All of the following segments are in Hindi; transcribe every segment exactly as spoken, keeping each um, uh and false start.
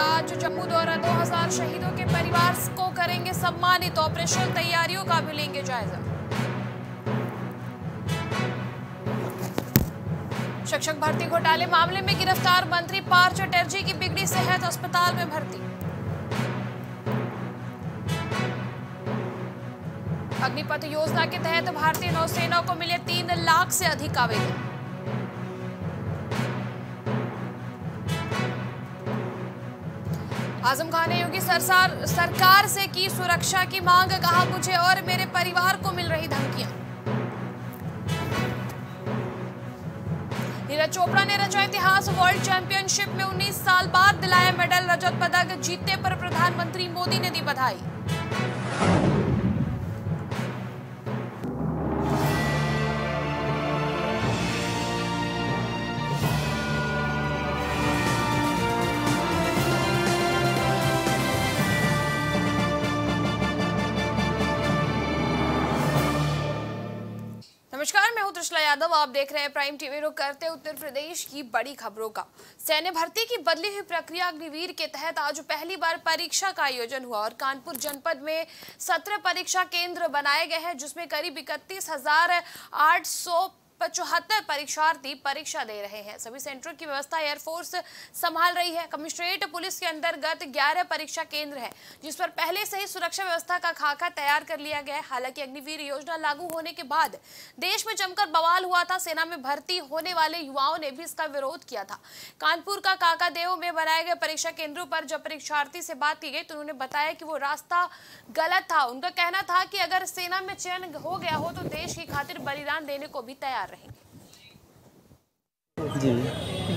आज जम्मू दौरा, दो हजार शहीदों के परिवार को करेंगे सम्मानित, ऑपरेशन तैयारियों का भी लेंगे जायजा। शिक्षक भर्ती घोटाले मामले में गिरफ्तार मंत्री पार्थ चटर्जी की बिगड़ी सेहत, अस्पताल में भर्ती। अग्निपथ योजना के तहत भारतीय नौसेना को मिले तीन लाख से अधिक आवेदन। आजम खान ने योगी सरकार सरकार से की सुरक्षा की मांग, कहा मुझे और मेरे परिवार को मिल रही धमकियां। नीरज चोपड़ा ने रचा इतिहास, वर्ल्ड चैंपियनशिप में उन्नीस साल बाद दिलाया मेडल, रजत पदक जीतने पर प्रधानमंत्री मोदी ने दी बधाई। यादव, आप देख रहे हैं प्राइम टीवी। रुक करते उत्तर प्रदेश की बड़ी खबरों का। सैन्य भर्ती की बदली हुई प्रक्रिया अग्निवीर के तहत आज पहली बार परीक्षा का आयोजन हुआ और कानपुर जनपद में सत्रह परीक्षा केंद्र बनाए गए हैं, जिसमें करीब इकतीस हजार आठ सौ पचहत्तर परीक्षार्थी परीक्षा दे रहे हैं। सभी सेंटरों की व्यवस्था एयरफोर्स संभाल रही है। कमिश्नरेट पुलिस के अंतर्गत ग्यारह परीक्षा केंद्र हैं, जिस पर पहले से ही सुरक्षा व्यवस्था का खाका तैयार कर लिया गया है। हालांकि अग्निवीर योजना लागू होने के बाद देश में जमकर बवाल हुआ था। सेना में भर्ती होने वाले युवाओं ने भी इसका विरोध किया था। कानपुर का काकादेव में बनाए गए परीक्षा केंद्रों पर जब परीक्षार्थी से बात की गई तो उन्होंने बताया कि वो रास्ता गलत था। उनका कहना था कि अगर सेना में चयन हो गया हो तो देश की खातिर बलिदान देने को भी तैयार जी।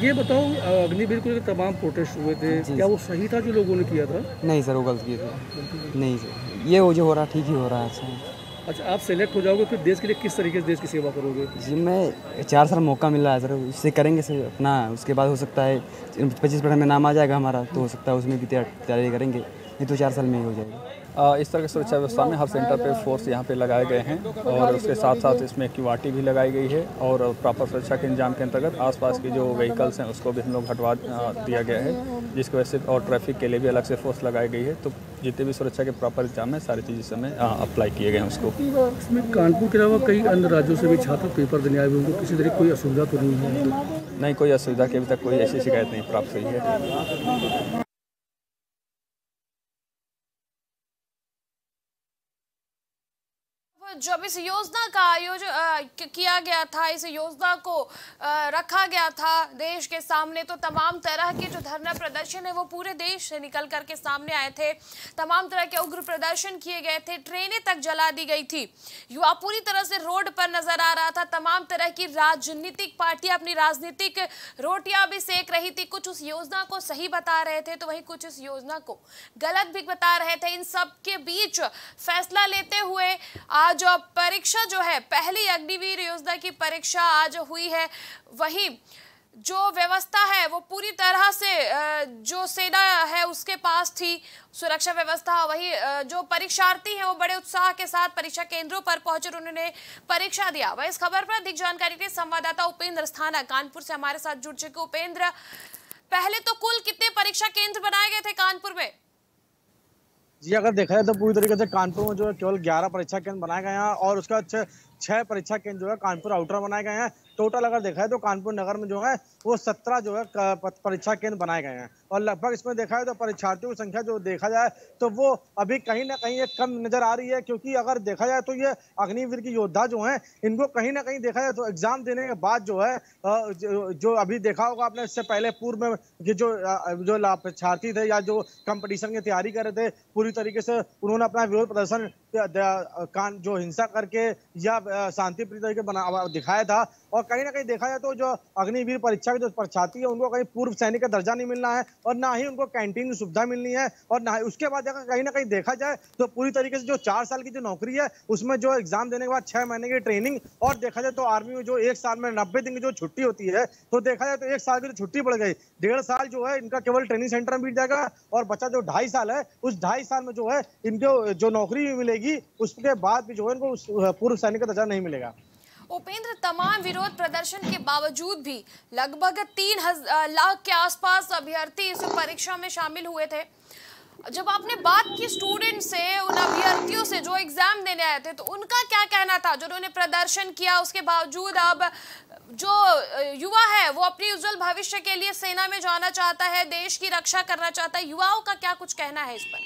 ये बताओ, अग्निवीर को तमाम प्रोटेस्ट हुए थे, क्या वो सही था जो लोगों ने किया था? नहीं सर, वो गलत किया था। नहीं सर, ये वो जो हो रहा ठीक ही हो रहा है। अच्छा अच्छा, आप सेलेक्ट हो जाओगे फिर देश के लिए किस तरीके से देश की सेवा करोगे? जी मैं चार साल मौका मिल रहा है सर, उससे करेंगे सर अपना। उसके बाद हो सकता है पच्चीस परसेंट में नाम आ जाएगा हमारा, तो हो सकता है उसमें भी तैयारी करेंगे, नहीं तो चार साल में ही हो जाएगा। इस तरह की सुरक्षा व्यवस्था में हर सेंटर पे फोर्स यहाँ पे लगाए गए हैं और उसके साथ साथ इसमें क्यूआरटी भी लगाई गई है और प्रॉपर सुरक्षा के इंतजाम के अंतर्गत आसपास के जो व्हीकल्स हैं उसको भी हम लोग हटवा दिया गया है, जिसकी वजह से और ट्रैफिक के लिए भी अलग से फोर्स लगाई गई है। तो जितने भी सुरक्षा के प्रॉपर इंतजाम है, सारी चीज़ इस समय अप्लाई किए गए हैं उसको। इसमें कानपुर के अलावा कई अन्य राज्यों से भी छात्र पेपर देने आए हुए, किसी तरह कोई असुविधा तो नहीं है? नहीं, कोई असुविधा की अभी तक कोई ऐसी शिकायत नहीं प्राप्त हुई है। जब इस योजना का आयोजन किया गया था, इस योजना को आ, रखा गया था देश के सामने, तो तमाम तरह के जो धरना प्रदर्शन है वो पूरे देश से निकल करके सामने आए थे। तमाम तरह के उग्र प्रदर्शन किए गए थे, ट्रेनें तक जला दी गई थी, युवा पूरी तरह से रोड पर नजर आ रहा था। तमाम तरह की राजनीतिक पार्टियां अपनी राजनीतिक रोटियां भी सेक रही थी। कुछ उस योजना को सही बता रहे थे तो वहीं कुछ इस योजना को गलत भी बता रहे थे। इन सब के बीच फैसला लेते हुए आज जो परीक्षा जो है, पहली अग्निवीर योजना की परीक्षा आज हुई है। वहीं जो व्यवस्था है वो पूरी तरह से जो सेना है उसके पास थी सुरक्षा व्यवस्था। वही जो परीक्षार्थी हैं वो बड़े उत्साह के साथ परीक्षा केंद्रों पर पहुंचे, उन्होंने परीक्षा दिया। वह इस खबर पर अधिक जानकारी के संवाददाता उपेंद्र स्थाना कानपुर से हमारे साथ जुड़ चुके। उपेंद्र, पहले तो कुल कितने परीक्षा केंद्र बनाए गए थे कानपुर में? जी अगर देखा जाए तो पूरी तरीके से कानपुर में जो है केवल ग्यारह परीक्षा केंद्र बनाए गए हैं और उसका छह परीक्षा केंद्र जो है कानपुर आउटर बनाए गए हैं। टोटल अगर देखा जाए तो कानपुर नगर में जो है वो सत्रह जो है परीक्षा केंद्र बनाए गए हैं और लगभग इसमें देखा जाए तो परीक्षार्थियों की संख्या जो देखा जाए तो वो अभी कहीं ना कहीं कम नजर आ रही है, क्योंकि अगर देखा जाए तो ये अग्निवीर की योद्धा जो हैं इनको कहीं ना कहीं देखा जाए तो एग्जाम देने के बाद जो है जो अभी देखा होगा आपने, इससे पहले पूर्व में जो जो परीक्षार्थी थे या जो कंपटीशन की तैयारी कर रहे थे, पूरी तरीके से उन्होंने अपना विरोध प्रदर्शन कान जो हिंसा करके या शांति प्रिय तरीके बना दिखाया था। और कहीं ना कहीं देखा जाए तो जो अग्निवीर परीक्षा के जो परीक्षार्थी है उनको कहीं पूर्व सैनिक का दर्जा नहीं मिलना है और ना ही उनको कैंटीन की सुविधा मिलनी है और ना ही उसके बाद अगर कहीं ना कहीं देखा जाए तो पूरी तरीके से जो चार साल की जो नौकरी है उसमें जो एग्जाम देने के बाद छह महीने की ट्रेनिंग और देखा जाए तो आर्मी में जो एक साल में नब्बे दिन की जो छुट्टी होती है, तो देखा जाए तो एक साल की जो छुट्टी बढ़ गई, डेढ़ साल जो है इनका केवल ट्रेनिंग सेंटर में बीत जाएगा और बचा जो ढाई साल है उस ढाई साल में जो है इनको जो नौकरी भी मिलेगी उसके बाद भी जो है इनको पूर्व सैनिक का दर्जा नहीं मिलेगा। उपेंद्र, तमाम विरोध प्रदर्शन के बावजूद भी लगभग तीन लाख के आसपास अभ्यर्थी इस परीक्षा में शामिल हुए थे। जब आपने बात की स्टूडेंट से, उन अभ्यर्थियों से जो एग्जाम देने आए थे, तो उनका क्या कहना था जिन्होंने प्रदर्शन किया? उसके बावजूद अब जो युवा है वो अपनी उज्जवल भविष्य के लिए सेना में जाना चाहता है, देश की रक्षा करना चाहता है, युवाओं का क्या कुछ कहना है इस पर?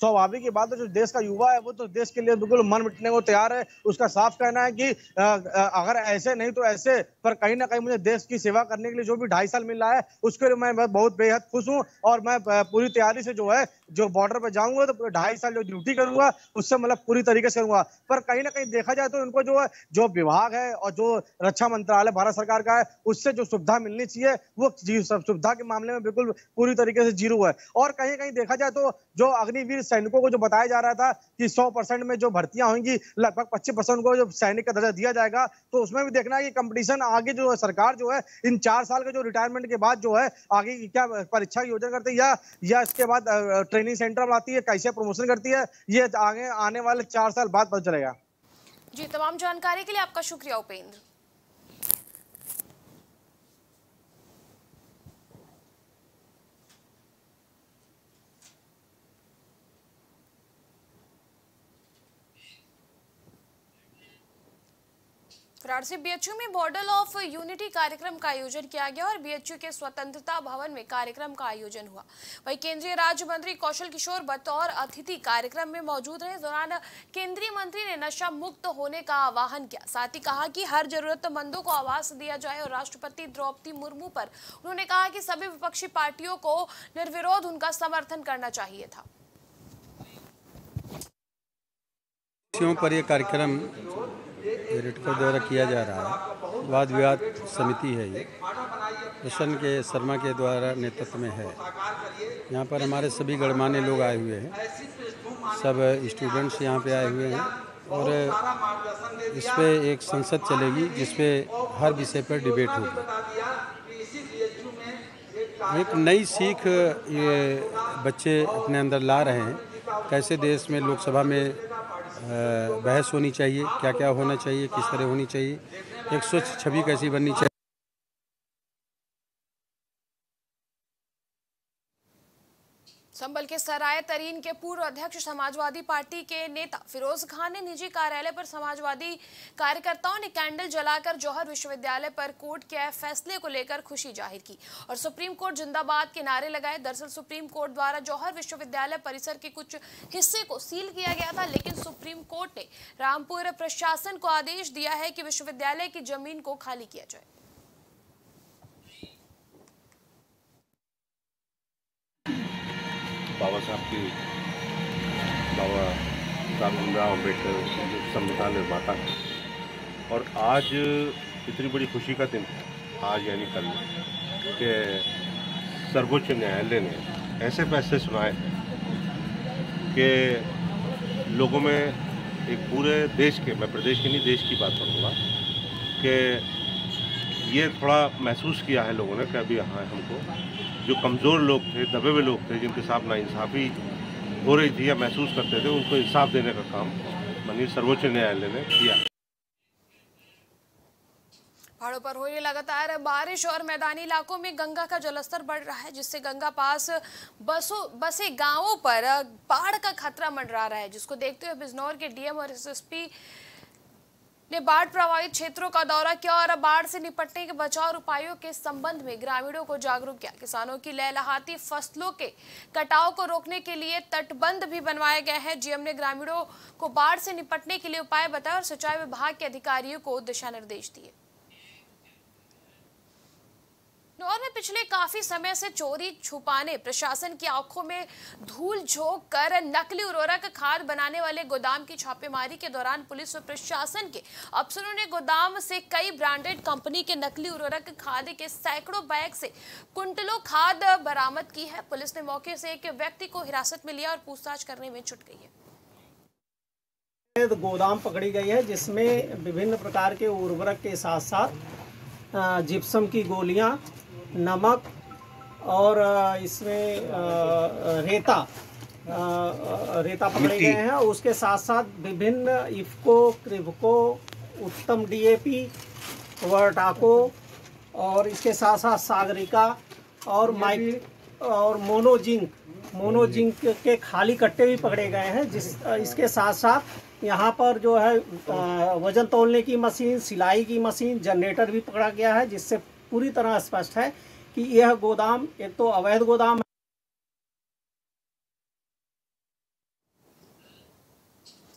स्वाभाविक की बात है, जो देश का युवा है वो तो देश के लिए बिल्कुल मन मिटने को तैयार है। उसका साफ कहना है कि अगर ऐसे नहीं तो ऐसे, पर कहीं ना कहीं मुझे देश की सेवा करने के लिए जो भी ढाई साल मिल रहा है उसके लिए मैं बहुत बेहद खुश हूँ। और मैं पूरी तैयारी से जो है जो बॉर्डर पर जाऊंगा तो ढाई साल जो ड्यूटी करूंगा उससे मतलब पूरी तरीके से करूंगा। पर कहीं ना कहीं देखा जाए तो इनको जो है जो विभाग है और जो रक्षा मंत्रालय भारत सरकार का है उससे जो सुविधा मिलनी चाहिए वो सुविधा के मामले में बिल्कुल पूरी तरीके से जीरो है। और कहीं कहीं देखा जाए तो जो अग्निवीर सैनिकों को जो बताया जा रहा था कि सौ परसेंट में जो भर्तियां होंगी, लगभग पच्चीस परसेंट को जो सैनिक का दर्जा दिया जाएगा, तो उसमें भी देखना है कि कंपटीशन आगे जो सरकार जो है इन चार साल के जो रिटायरमेंट के बाद जो है आगे क्या परीक्षा योजना करती है या, या इसके बाद ट्रेनिंग सेंटर बनाती है, कैसे प्रमोशन करती है, ये आगे आने वाले चार साल बाद पता चलेगा। जी, तमाम जानकारी के लिए आपका शुक्रिया उपेंद्र। बीएचयू में बॉर्डर ऑफ यूनिटी कार्यक्रम का आयोजन किया गया और बीएचयू के स्वतंत्रता भवन में कार्यक्रम का आयोजन हुआ। वहीं केंद्रीय राज्य मंत्री कौशल किशोर बतौर अतिथि कार्यक्रम में मौजूद रहे। दौरान केंद्रीय मंत्री ने नशा मुक्त होने का आह्वान किया, साथ ही कहा कि हर जरूरतमंदों को आवास दिया जाए। और राष्ट्रपति द्रौपदी मुर्मू पर उन्होंने कहा कि सभी विपक्षी पार्टियों को निर्विरोध उनका समर्थन करना चाहिए था। पर यह कार्यक्रम रेडको द्वारा किया जा रहा है, वाद विवाद समिति है, ये प्रसन्न के शर्मा के द्वारा नेतृत्व में है। यहाँ पर हमारे सभी गणमान्य लोग आए हुए हैं, सब स्टूडेंट्स यहाँ पे आए हुए हैं और इस पे एक संसद चलेगी जिसपे हर विषय पर डिबेट होगी। एक नई सीख ये बच्चे अपने अंदर ला रहे हैं, कैसे देश में लोकसभा में बहस होनी चाहिए, क्या क्या होना चाहिए, किस तरह होनी चाहिए, एक स्वच्छ छवि कैसी बननी चाहिए। संबल के सराय तरीन के पूर्व अध्यक्ष समाजवादी पार्टी के नेता फिरोज खान ने निजी कार्यालय पर समाजवादी कार्यकर्ताओं ने कैंडल जलाकर जौहर विश्वविद्यालय पर कोर्ट के फैसले को लेकर खुशी जाहिर की और सुप्रीम कोर्ट जिंदाबाद के नारे लगाए। दरअसल सुप्रीम कोर्ट द्वारा जौहर विश्वविद्यालय परिसर के कुछ हिस्से को सील किया गया था, लेकिन सुप्रीम कोर्ट ने रामपुर प्रशासन को आदेश दिया है कि विश्वविद्यालय की जमीन को खाली किया जाए। बाबा साहब की बाबा साहब भीमराव अम्बेडकर संविधान निर्माता है और आज इतनी बड़ी खुशी का दिन, आज यानी कल, के सर्वोच्च न्यायालय ने ऐसे फैसले सुनाए कि लोगों में एक पूरे देश के, मैं प्रदेश की नहीं देश की बात करूँगा, कि ये थोड़ा महसूस किया है लोगों ने कि अभी यहाँ हमको जो कमज़ोर लोग थे, दबे हुए लोग थे, जिनके साथ नाइंसाफ़ी हो रही थी या महसूस करते थे, उनको इंसाफ देने का काम माननीय सर्वोच्च न्यायालय ने किया। पहाड़ों पर हो रही लगातार बारिश और मैदानी इलाकों में गंगा का जलस्तर बढ़ रहा है, जिससे गंगा पास बसों बसे गाँवों पर बाढ़ का खतरा मंडरा रहा है, जिसको देखते हुए बिजनौर के डीएम और एस एस पी ने बाढ़ प्रभावित क्षेत्रों का दौरा किया और बाढ़ से निपटने के बचाव उपायों के संबंध में ग्रामीणों को जागरूक किया। किसानों की लहलहाती फसलों के कटाव को रोकने के लिए तटबंध भी बनवाए गए हैं। जीएम ने ग्रामीणों को बाढ़ से निपटने के लिए उपाय बताए और सिंचाई विभाग के अधिकारियों को दिशा निर्देश दिए। और में पिछले काफी समय से चोरी छुपाने, प्रशासन की आंखों में धूल झोंक कर नकली उर्वरक खाद बनाने वाले गोदाम की छापेमारी के दौरान पुलिस और प्रशासन के अफसरों ने गोदाम से कई ब्रांडेड कंपनी के नकली उर्वरक खाद के सैकड़ों बैग से कुंटलों खाद बरामद की है। पुलिस ने मौके से एक व्यक्ति को हिरासत में लिया और पूछताछ करने में जुट गई है। गोदाम पकड़ी गई है जिसमें विभिन्न प्रकार के उर्वरक के साथ साथ जिप्सम की गोलियां, नमक और इसमें रेता रेता पकड़े गए हैं। उसके साथ साथ विभिन्न इफको, क्रिबको, उत्तम डी ए पी, वर्टाको और इसके साथ साथ सागरिका और माइक और मोनोजिंक मोनोजिंक के खाली कट्टे भी पकड़े गए हैं। जिस इसके साथ साथ यहाँ पर जो है वजन तोलने की मशीन, सिलाई की मशीन, जनरेटर भी पकड़ा गया है, जिससे पूरी तरह स्पष्ट है कि यह गोदाम एक तो अवैध गोदाम है।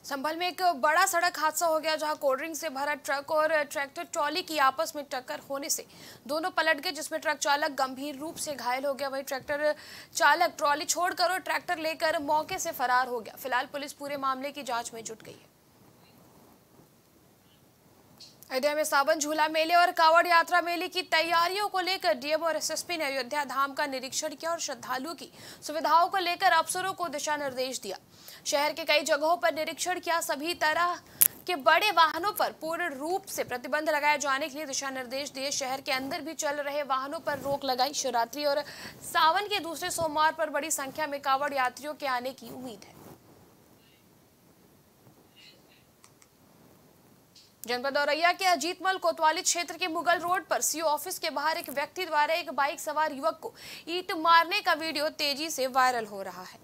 संभल में एक बड़ा सड़क हादसा हो गया जहां कोल्ड ड्रिंक से भरा ट्रक और ट्रैक्टर ट्रॉली की आपस में टक्कर होने से दोनों पलट गए, जिसमें ट्रक चालक गंभीर रूप से घायल हो गया। वहीं ट्रैक्टर चालक ट्रॉली छोड़कर और ट्रैक्टर लेकर मौके से फरार हो गया। फिलहाल पुलिस पूरे मामले की जांच में जुट गई है। अयोध्या में सावन झूला मेले और कावड़ यात्रा मेले की तैयारियों को लेकर डी एम और एस एस पी ने अयोध्या धाम का निरीक्षण किया और श्रद्धालुओं की सुविधाओं को लेकर अफसरों को दिशा निर्देश दिया। शहर के कई जगहों पर निरीक्षण किया। सभी तरह के बड़े वाहनों पर पूर्ण रूप से प्रतिबंध लगाए जाने के लिए दिशा निर्देश दिए। शहर के अंदर भी चल रहे वाहनों पर रोक लगाई। शिवरात्रि और सावन के दूसरे सोमवार पर बड़ी संख्या में कावड़ यात्रियों के आने की उम्मीद है। जनपद औरैया के अजीतमल कोतवाली क्षेत्र के मुगल रोड पर सी ओ ऑफिस के बाहर एक व्यक्ति द्वारा एक बाइक सवार युवक को ईंट मारने का वीडियो तेजी से वायरल हो रहा है।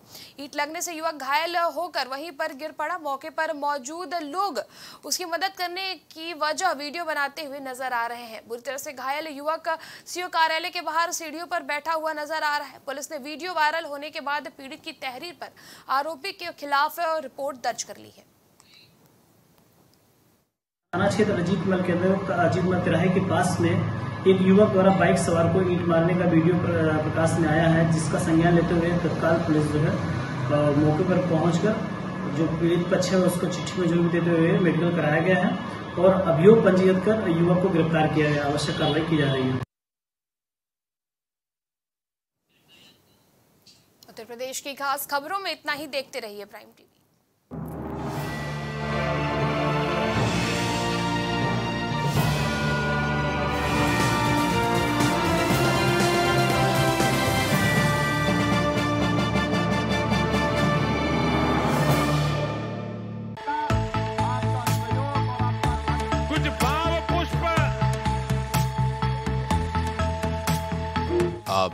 ईंट लगने से युवक घायल होकर वहीं पर गिर पड़ा। मौके पर मौजूद लोग उसकी मदद करने की वजह वीडियो बनाते हुए नजर आ रहे हैं। बुरी तरह से घायल युवक सी ओ कार्यालय के बाहर सीढ़ियों पर बैठा हुआ नजर आ रहा है। पुलिस ने वीडियो वायरल होने के बाद पीड़ित की तहरीर पर आरोपी के खिलाफ रिपोर्ट दर्ज कर ली है। थाना क्षेत्र अजीतमल के अंदर अजीतमल तिराहे के पास में एक युवक द्वारा बाइक सवार को ईंट मारने का वीडियो प्रकाश में आया है, जिसका संज्ञान लेते हुए तत्काल पुलिस जो है मौके पर पहुंचकर जो पीड़ित पक्ष है उसको चिट्ठी मंजूरी देते हुए मेडिकल कराया गया है और अभियोग पंजीकृत कर युवक को गिरफ्तार किया गया। आवश्यक कार्रवाई की जा रही है। उत्तर प्रदेश की खास खबरों में इतना ही। देखते रहिए प्राइम टीवी। आप